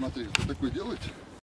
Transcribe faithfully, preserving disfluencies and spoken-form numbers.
смотри, вот такой делаете.